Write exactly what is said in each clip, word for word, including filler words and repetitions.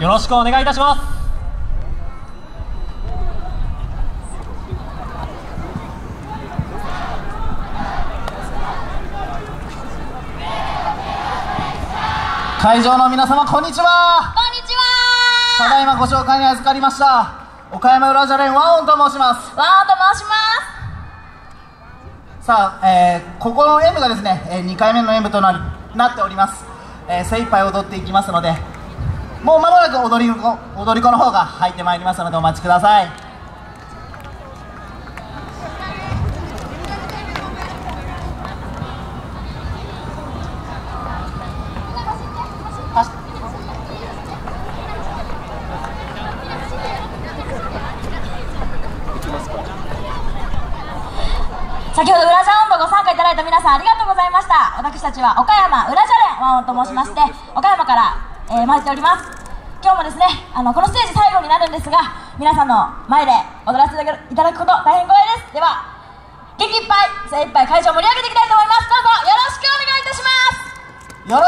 よろしくお願いいたします。会場の皆様、こんにちは。こんにちは。ただいまご紹介に預かりました岡山裏じゃれんワンオンと申します。ワンオンと申します。さあ、えー、ここの演舞がですね、えー、にかいめの演舞と な, なっております、えー、精一杯踊っていきますので、もう間もなく踊り子、踊り子の方が入ってまいりますのでお待ちください。先ほどウラジャオンとご参加いただいた皆さんありがとうございました。私たちは岡山ウラジャレンワンオンと申しまして、岡山からえー、参っております。今日もですね、あのこのステージ最後になるんですが、皆さんの前で踊らせていただくこと大変光栄です。では元気いっぱい精いっぱい会場を盛り上げていきたいと思いま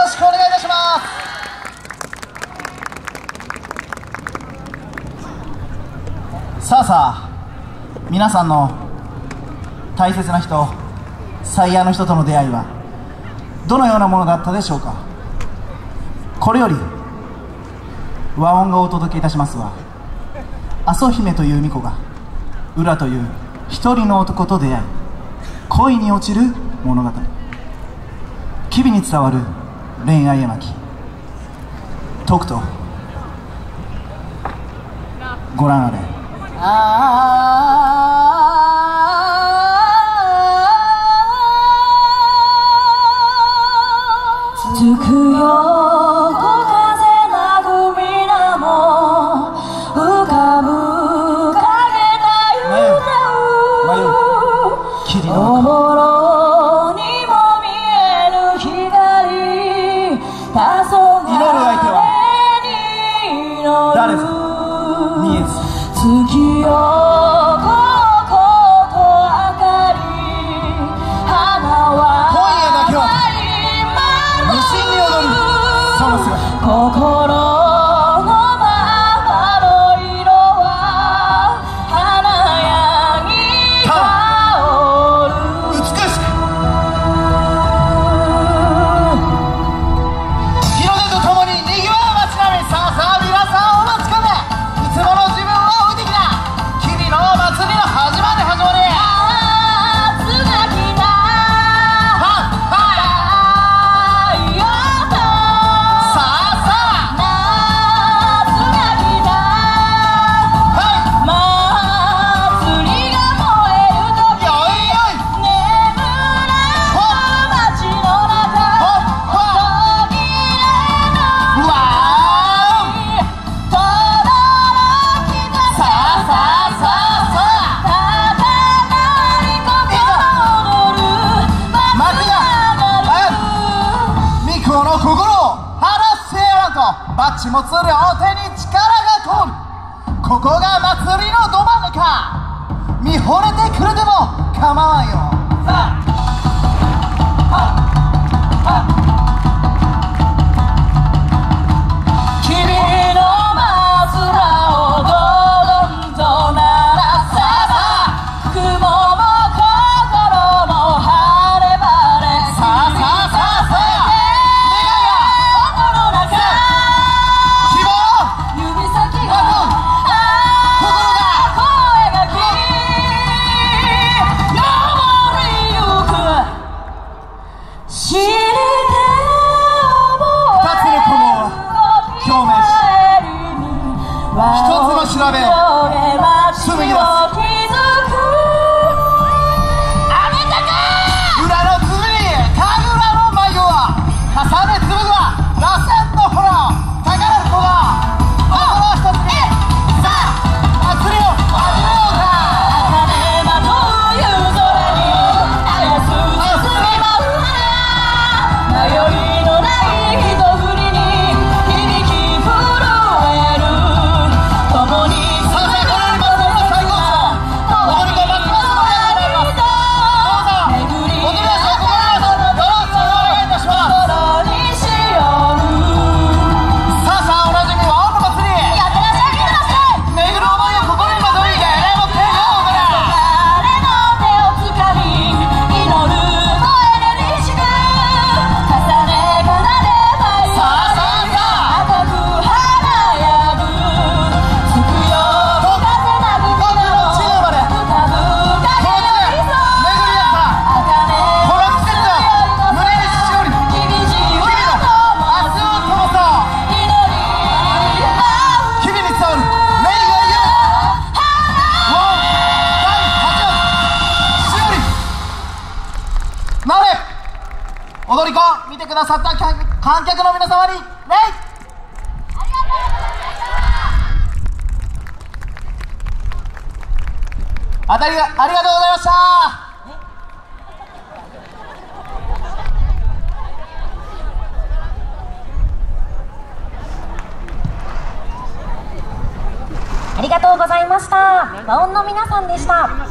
す。どうぞよろしくお願いいたします。よろしくお願いいたします。さあさあ、皆さんの大切な人、最愛の人との出会いはどのようなものだったでしょうか。これより和音がお届けいたしますは、阿蘇姫という巫女が浦という一人の男と出会い、恋に落ちる物語、機微に伝わる恋愛絵巻、とくとご覧あれ。あー持つ両手に力がこもる。ここが祭りのど真ん中。見惚れてくれても構わんよ。さあなさった観客の皆様に礼、あたりがありがとうございました。ありがとうございました。和音の皆さんでした。